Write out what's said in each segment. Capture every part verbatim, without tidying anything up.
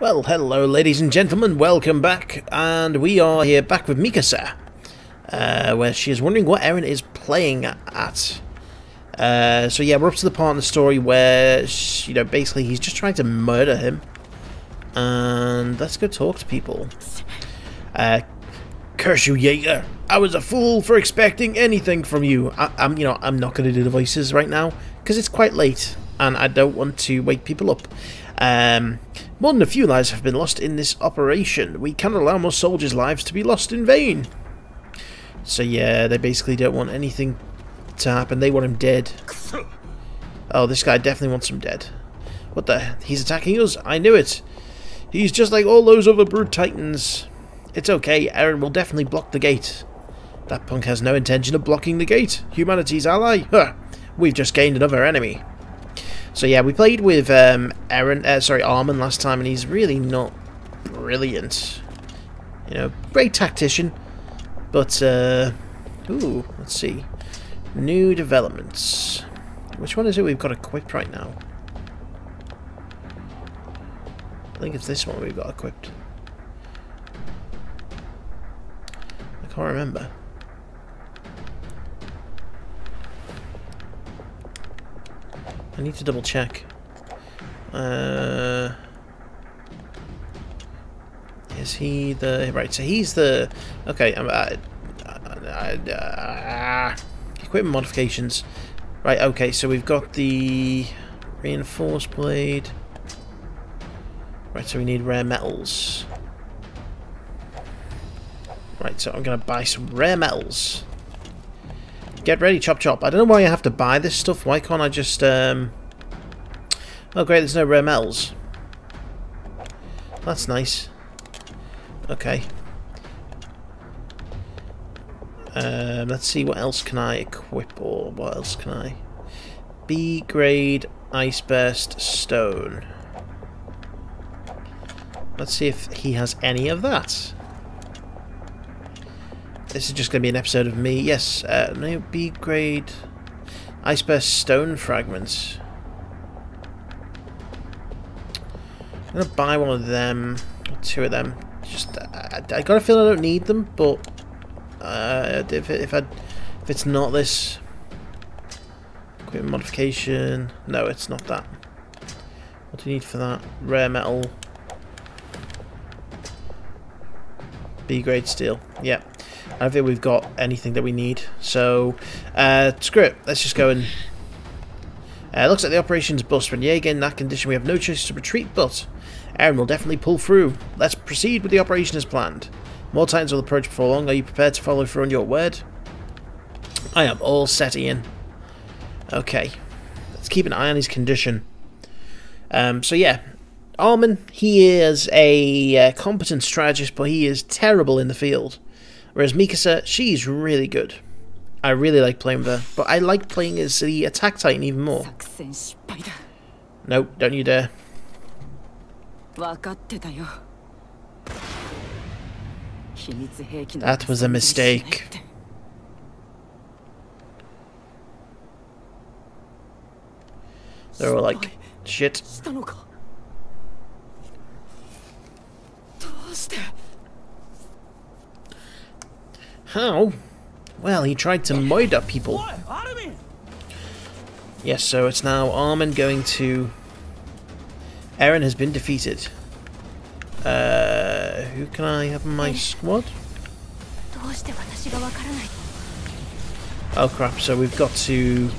Well, hello ladies and gentlemen, welcome back, and we are here back with Mikasa, uh, where she is wondering what Eren is playing at. Uh, so yeah, we're up to the part in the story where, she, you know, basically he's just trying to murder him. And let's go talk to people. Uh, Curse you, Yeager! I was a fool for expecting anything from you. I, I'm, you know, I'm not going to do the voices right now because it's quite late, and I don't want to wake people up. Um, more than a few lives have been lost in this operation. We cannot allow more soldiers' lives to be lost in vain. So yeah, they basically don't want anything to happen. They want him dead. Oh, this guy definitely wants him dead. What the? He's attacking us? I knew it. He's just like all those other brute titans. It's okay, Eren will definitely block the gate. That punk has no intention of blocking the gate. Humanity's ally. Huh. We've just gained another enemy. So yeah, we played with um, Eren, uh, sorry, Armin last time, and he's really not brilliant. You know, great tactician, but uh, ooh, let's see, new developments. Which one is it we've got equipped right now? I think it's this one we've got equipped. I can't remember. I need to double check. Uh, is he the... Right, so he's the... Okay, I'm... Uh, uh, equipment modifications. Right, okay, so we've got the reinforced blade. Right, so we need rare metals. Right, so I'm going to buy some rare metals. Get ready, chop chop. I don't know why I have to buy this stuff. Why can't I just... Um... Oh, great, there's no rare metals. That's nice. Okay. Um, let's see, what else can I equip? Or what else can I... B-grade Ice Burst Stone. Let's see if he has any of that. This is just going to be an episode of me. Yes, uh, no B-grade Ice Burst Stone Fragments. I'm going to buy one of them, or two of them. Just, I, I got a feeling I don't need them, but uh, if, it, if, I, if it's not this equipment modification, no, it's not that. What do you need for that? Rare metal, B-grade steel. Yep. I don't think we've got anything that we need, so uh, screw it. Let's just go and... Uh, looks like the operation's bust. When Yeager in that condition, we have no choice to retreat, but Eren will definitely pull through. Let's proceed with the operation as planned. More titans will approach before long. Are you prepared to follow through on your word? I am all set, Ian. Okay. Let's keep an eye on his condition. Um, so yeah. Armin, he is a uh, competent strategist, but he is terrible in the field. Whereas Mikasa, she's really good. I really like playing with her, but I like playing as the attack titan even more. Nope, don't you dare. That was a mistake. They were like, shit. How? Well, he tried to murder people. Yes, so it's now Armin going to... Eren has been defeated. Uh, who can I have in my squad? Oh crap, so we've got to...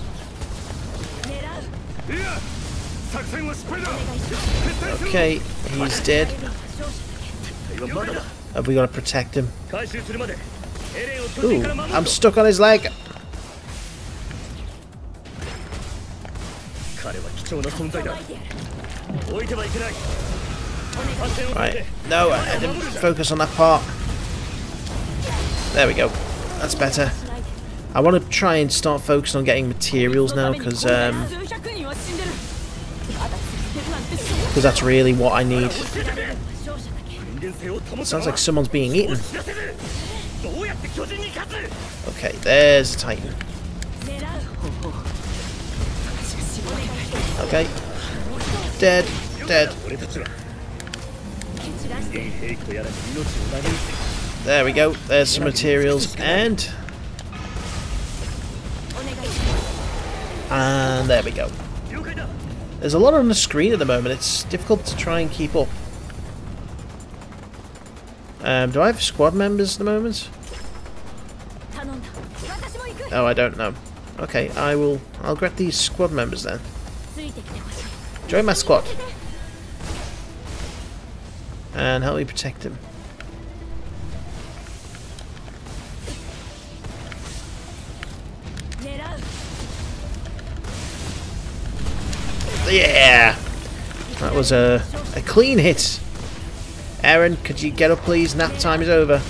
Okay, he's dead. Have we got to protect him? Ooh, I'm stuck on his leg. Right, no, I didn't focus on that part. There we go. That's better. I want to try and start focusing on getting materials now, because um, because that's really what I need. It sounds like someone's being eaten. Okay, there's the Titan. Okay. Dead. Dead. There we go, there's some materials, and... And there we go. There's a lot on the screen at the moment, it's difficult to try and keep up. Um, do I have squad members at the moment? Oh, I don't know. Okay, I will... I'll grab these squad members then. Join my squad. And help me protect him. Yeah! That was a, a clean hit. Eren, could you get up please? Nap time is over.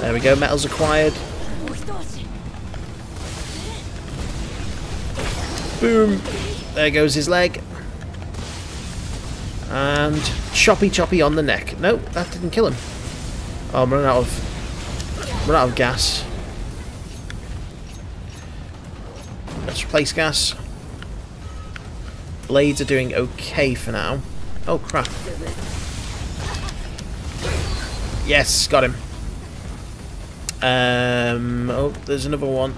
There we go, metals acquired. Boom! There goes his leg. And choppy choppy on the neck. No, that didn't kill him. Oh, I'm running out of, run out of gas. Let's replace gas. Blades are doing okay for now. Oh crap. Yes, got him. Um, oh, there's another one.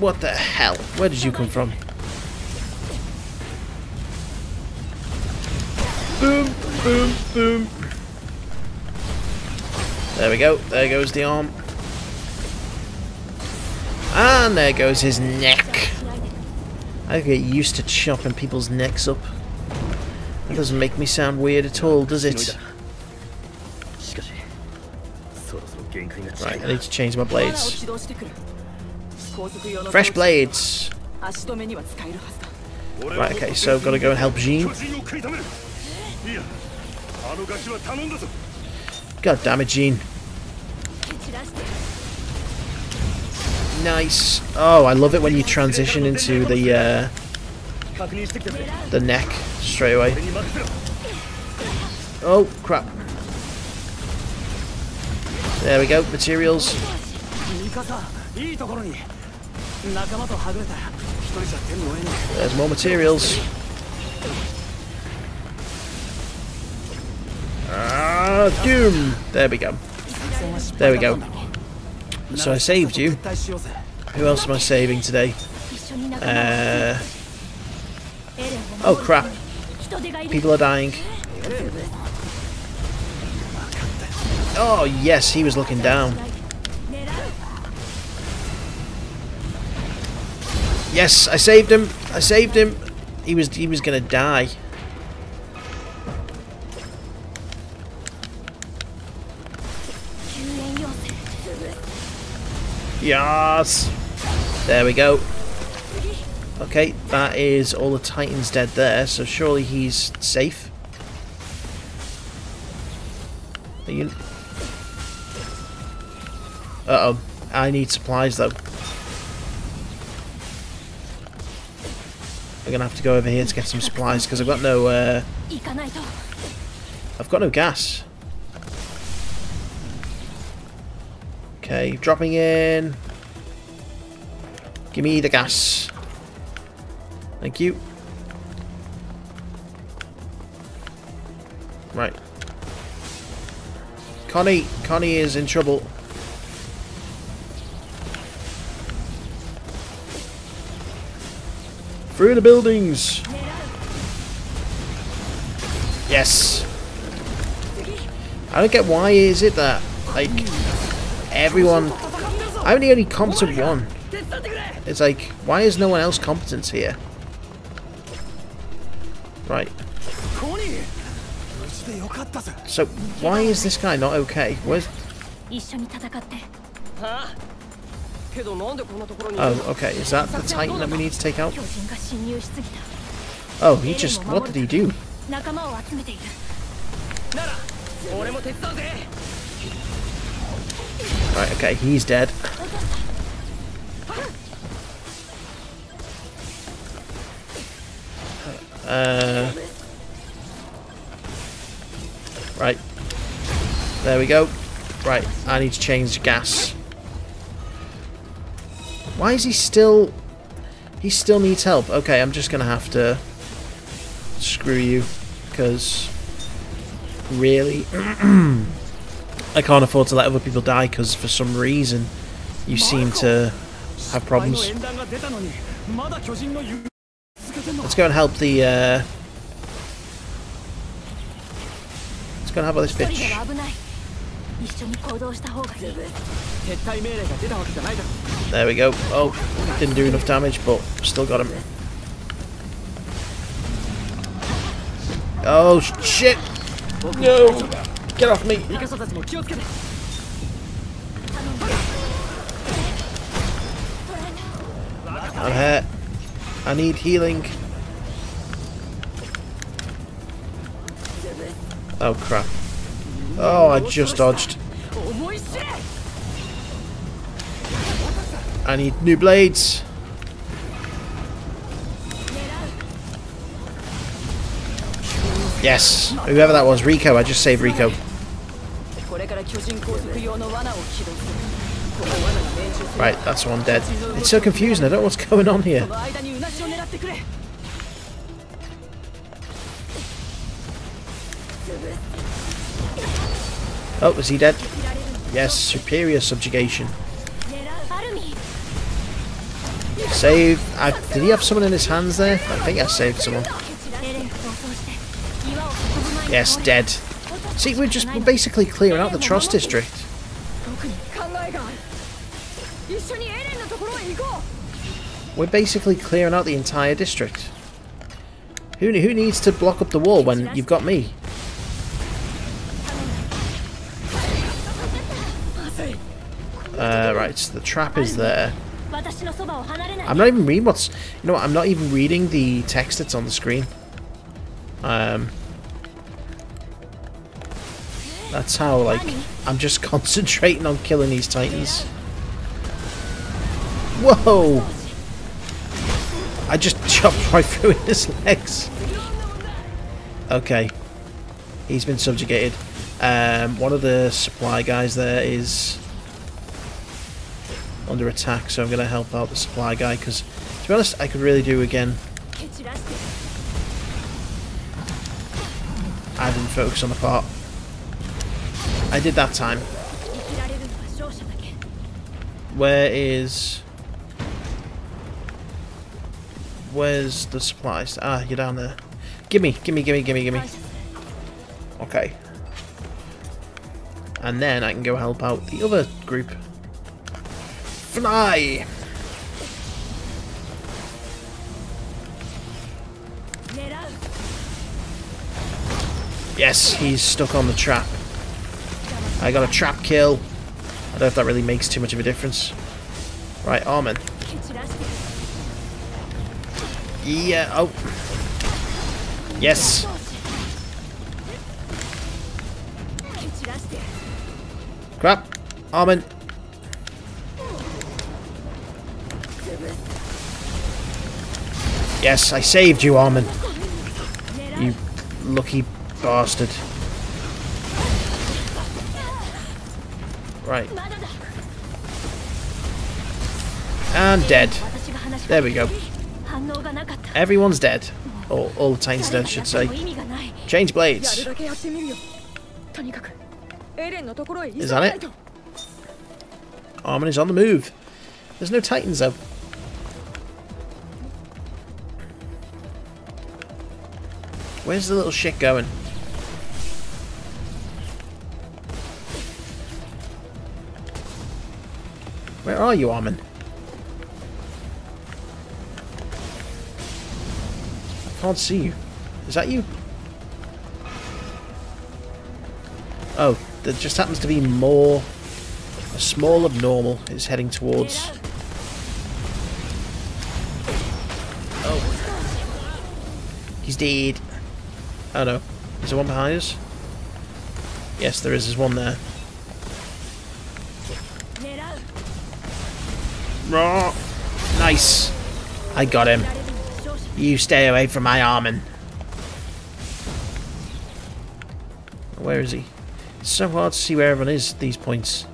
What the hell? Where did you come from? Boom, boom, boom. There we go. There goes the arm. And there goes his neck. I get used to chopping people's necks up. That doesn't make me sound weird at all, does it? Right, I need to change my blades. Fresh blades! Right, okay, so I've got to go and help Jean. God damn it, Jean. Nice. Oh, I love it when you transition into the, uh, the neck straight away. Oh, crap. There we go, materials. There's more materials. Ah, doom! There we go. There we go. So I saved you. Who else am I saving today? Uh, oh crap. People are dying. Oh yes, he was looking down. Yes, I saved him. I saved him. He was he was gonna die. Yes! There we go. Okay, that is all the Titans dead there, so surely he's safe. Are you... Uh-oh. I need supplies, though. I'm gonna have to go over here to get some supplies, because I've got no, uh... I've got no gas. Okay, dropping in. Give me the gas. Thank you. Right. Connie. Connie is in trouble. Through the buildings. Yes. I don't get why is it that, like... Everyone, I'm the only competent one. It's like, why is no one else competent here? Right. So, why is this guy not okay? Where's... Oh, okay, is that the Titan that we need to take out? Oh, he just... What did he do? Right, okay, he's dead. Uh, right. There we go. Right, I need to change gas. Why is he still... He still needs help. Okay, I'm just going to have to... screw you, because really, I can't afford to let other people die, because for some reason you seem to have problems. Let's go and help the, uh... let's go and help this bitch. There we go. Oh, didn't do enough damage, but still got him. Oh, shit! No! Get off me! I'm hurt. I need healing. Oh, crap. Oh, I just dodged. I need new blades. Yes, whoever that was, Rico. I just saved Rico. Right, that's one dead. It's so confusing. I don't know what's going on here. Oh, is he dead? Yes, superior subjugation. Save. I, did he have someone in his hands there? I think I saved someone. Yes, dead. See, we're just we're basically clearing out the Trost district. We're basically clearing out the entire district. Who, who needs to block up the wall when you've got me? Uh, right, so the trap is there. I'm not even reading what's... You know what, I'm not even reading the text that's on the screen. Um... That's how, like, I'm just concentrating on killing these titans. Whoa! I just chopped right through his legs. Okay. He's been subjugated. Um, one of the supply guys there is under attack, so I'm going to help out the supply guy, because, to be honest, I could really do again. I didn't focus on the part. I did that time. Where is... Where's the supplies? Ah, you're down there. Gimme, gimme, gimme, gimme, gimme. Okay. And then I can go help out the other group. Fly! Yes, he's stuck on the trap. I got a trap kill. I don't know if that really makes too much of a difference. Right, Armin. Yeah, oh. Yes. Crap. Armin. Yes, I saved you, Armin. You lucky bastard. Right. And dead. There we go. Everyone's dead. Or all the titans dead, I should say. Change blades. Is that it? Armin is on the move. There's no titans though. Where's the little shit going? Where are you, Armin? I can't see you. Is that you? Oh, there just happens to be more. A small abnormal is heading towards. Oh. He's dead. Oh no. Is there one behind us? Yes, there is. There's one there. Raw. Nice. I got him. You stay away from my Armin. Where is he? It's so hard to see where everyone is at these points.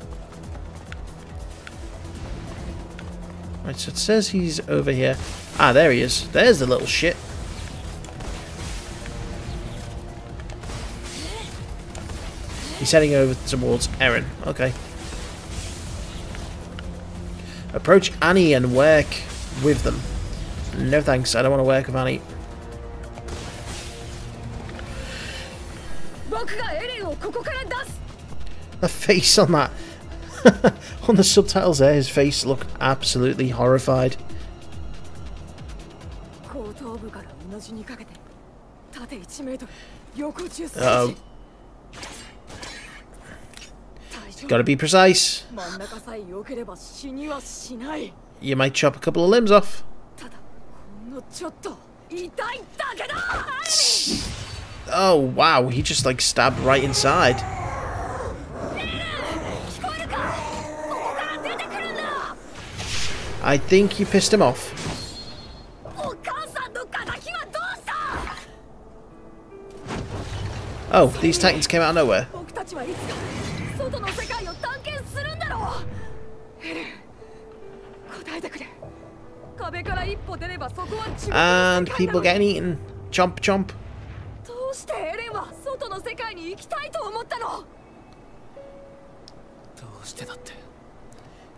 Right, so it says he's over here. Ah, there he is. There's the little shit. He's heading over towards Eren. Okay. Approach Annie and work with them. No thanks, I don't want to work with Annie. The face on that. On the subtitles there, his face looked absolutely horrified. Uh-oh. Gotta be precise. You might chop a couple of limbs off. Oh wow, he just like stabbed right inside. I think you pissed him off. Oh, these titans came out of nowhere. And people getting eaten. Chomp, chomp.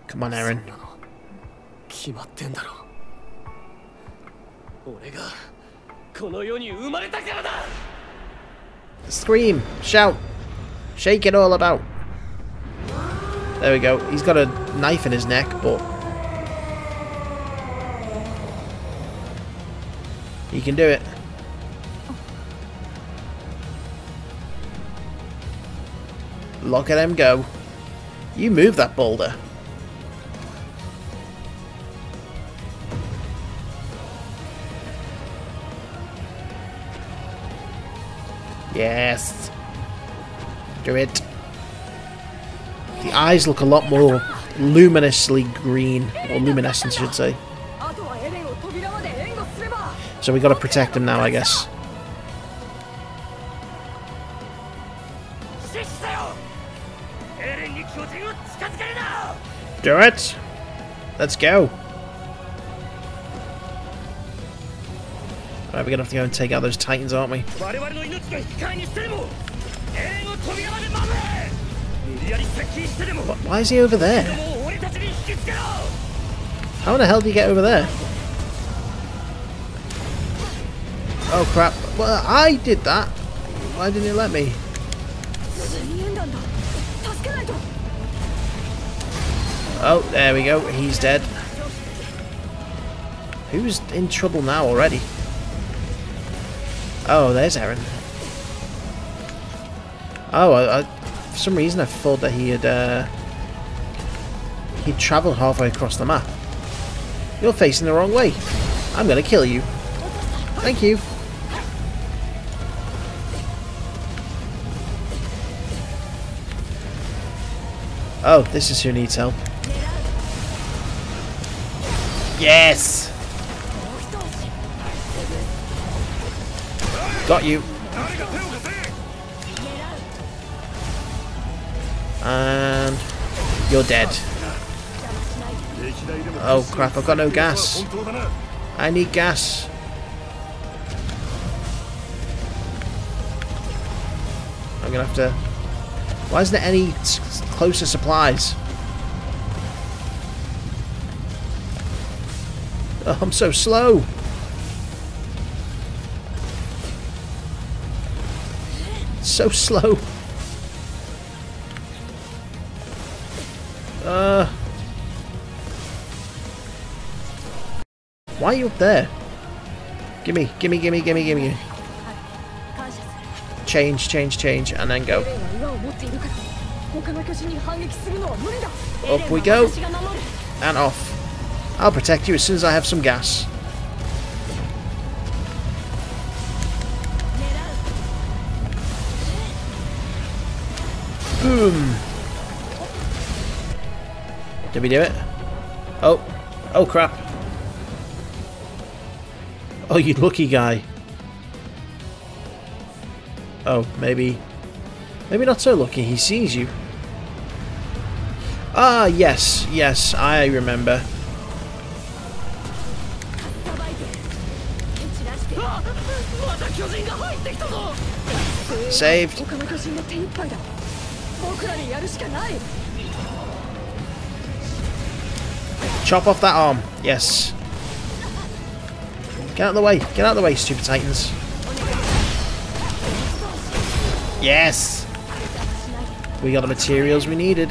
Come on, Eren. Scream, shout, shake it all about. There we go. He's got a knife in his neck, but he can do it. Look at him go. You move that boulder. Yes. Do it. The eyes look a lot more luminously green, or luminescent, I should say. So we got to protect him now, I guess. Do it. Let's go. Alright, we're gonna have to go and take out those titans, aren't we? What? Why is he over there? How in the hell do you get over there? Oh crap. Well, I did that. Why didn't you let me? Oh, there we go. He's dead. Who's in trouble now already? Oh, there's Eren. Oh, I, I, for some reason I thought that he had uh, he'd travelled halfway across the map. You're facing the wrong way. I'm gonna kill you. Thank you. Oh, this is who needs help. Yes. Got you. And you're dead. Oh crap, I've got no gas. I need gas. I'm gonna have to... Why isn't there any closer supplies? Oh, I'm so slow. So slow. Uh, why are you up there? Gimme, gimme, gimme, gimme, gimme. Change, change, change, and then go. Up we go. And off. I'll protect you as soon as I have some gas. Boom. Did we do it? Oh. Oh, crap. Oh, you lucky guy. Oh, maybe... Maybe not so lucky. He sees you. Ah, yes. Yes, I remember. Saved. Chop off that arm. Yes. Get out of the way. Get out of the way, stupid titans. Yes. We got the materials we needed.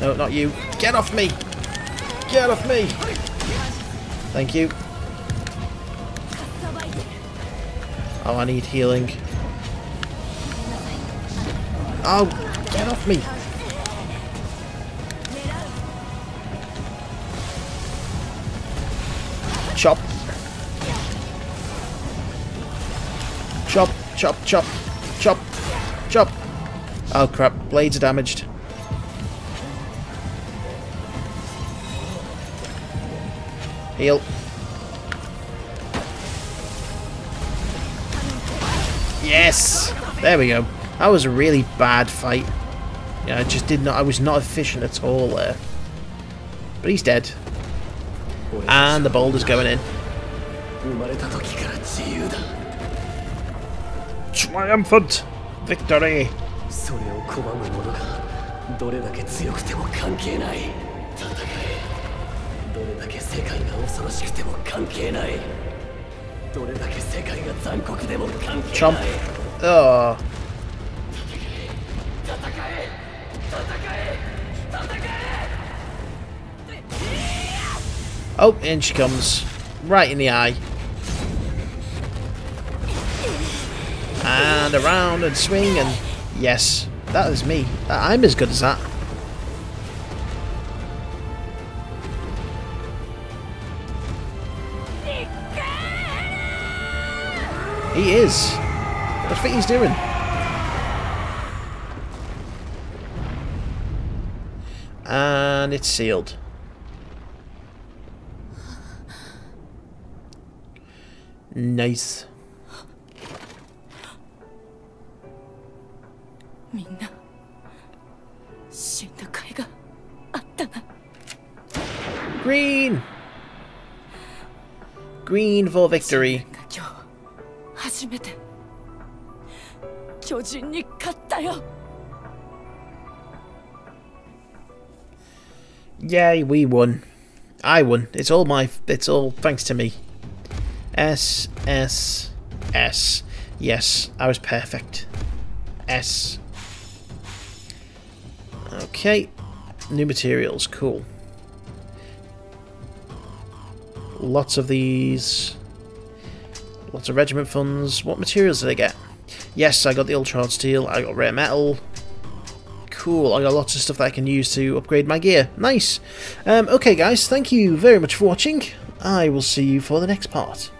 No, not you. Get off me. Get off me. Thank you. Oh, I need healing. Oh, get off me. Chop. Chop, chop, chop, chop, chop. Oh crap, blades are damaged. Heal. Yes! There we go. That was a really bad fight. Yeah, I just did not. I was not efficient at all there. But he's dead. And the boulder's going in. Triumphant victory! Chomp. Oh. Oh, in she comes. Right in the eye. And around and swing and... Yes, that is me. I'm as good as that. He is. What do you think he's doing? And it's sealed. Nice. Green! Green for victory. Yay, we won. I won. It's all my it's all thanks to me. S S S. Yes, I was perfect. S. Okay. New materials, cool. Lots of these. Lots of regiment funds. What materials did I get? Yes, I got the ultra hard steel. I got rare metal. Cool. I got lots of stuff that I can use to upgrade my gear. Nice. Um, okay, guys. Thank you very much for watching. I will see you for the next part.